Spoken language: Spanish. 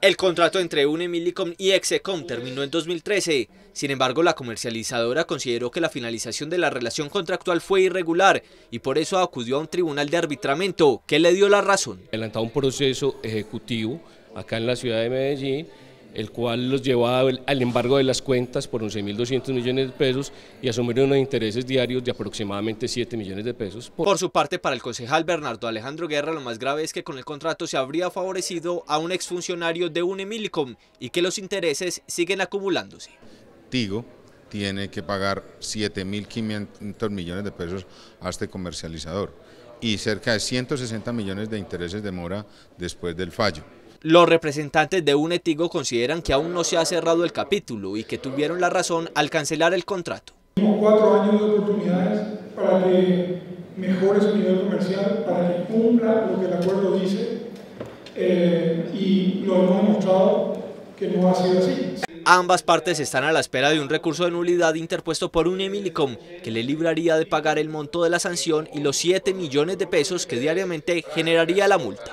El contrato entre UNE-Tigo y EXECOM terminó en 2013. Sin embargo, la comercializadora consideró que la finalización de la relación contractual fue irregular y por eso acudió a un tribunal de arbitramiento que le dio la razón. Adelantado un proceso ejecutivo acá en la ciudad de Medellín, el cual los llevaba al embargo de las cuentas por 11.200 millones de pesos y asumieron unos intereses diarios de aproximadamente 7 millones de pesos. Por su parte, para el concejal Bernardo Alejandro Guerra, lo más grave es que con el contrato se habría favorecido a un exfuncionario de UNE-Tigo y que los intereses siguen acumulándose. Tigo tiene que pagar 7.500 millones de pesos a este comercializador y cerca de 160 millones de intereses de mora después del fallo. Los representantes de UNE-Tigo consideran que aún no se ha cerrado el capítulo y que tuvieron la razón al cancelar el contrato. Tenemos 4 años de oportunidades para que mejore su nivel comercial, para que cumpla lo que el acuerdo dice y lo hemos demostrado que no ha sido así. Ambas partes están a la espera de un recurso de nulidad interpuesto por UNE-Tigo que le libraría de pagar el monto de la sanción y los 7 millones de pesos que diariamente generaría la multa.